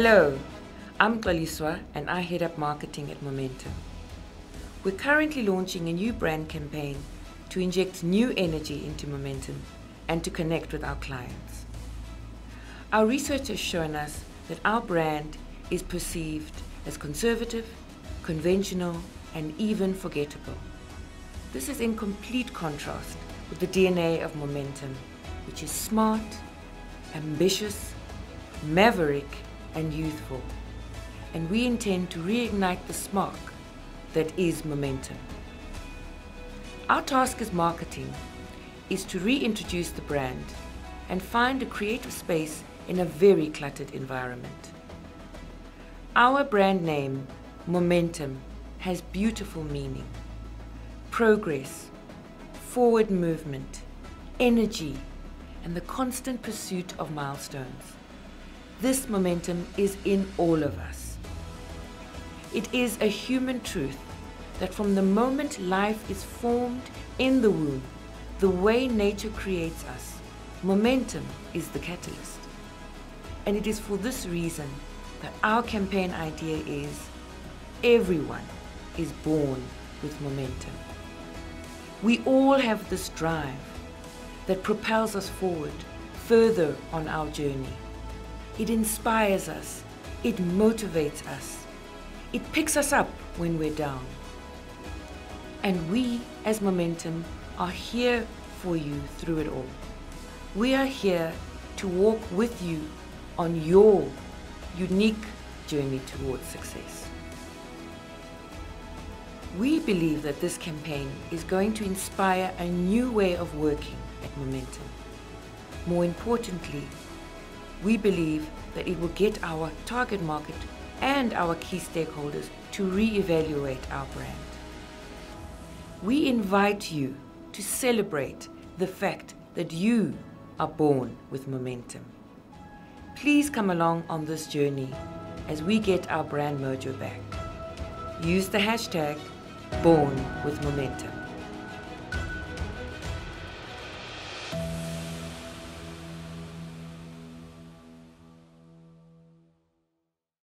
Hello, I'm Xoliswa and I head up marketing at Momentum. We're currently launching a new brand campaign to inject new energy into Momentum and to connect with our clients. Our research has shown us that our brand is perceived as conservative, conventional, and even forgettable. This is in complete contrast with the DNA of Momentum, which is smart, ambitious, maverick, and youthful, and we intend to reignite the spark that is Momentum. Our task as marketing is to reintroduce the brand and find a creative space in a very cluttered environment. Our brand name, Momentum, has beautiful meaning: progress, forward movement, energy, and the constant pursuit of milestones. This momentum is in all of us. It is a human truth that from the moment life is formed in the womb, the way nature creates us, momentum is the catalyst. And it is for this reason that our campaign idea is: everyone is born with momentum. We all have this drive that propels us forward, further on our journey. It inspires us, it motivates us, it picks us up when we're down. And we, as Momentum, are here for you through it all. We are here to walk with you on your unique journey towards success. We believe that this campaign is going to inspire a new way of working at Momentum. More importantly, we believe that it will get our target market and our key stakeholders to re-evaluate our brand. We invite you to celebrate the fact that you are born with momentum. Please come along on this journey as we get our brand mojo back. Use the hashtag BornWithMomentum.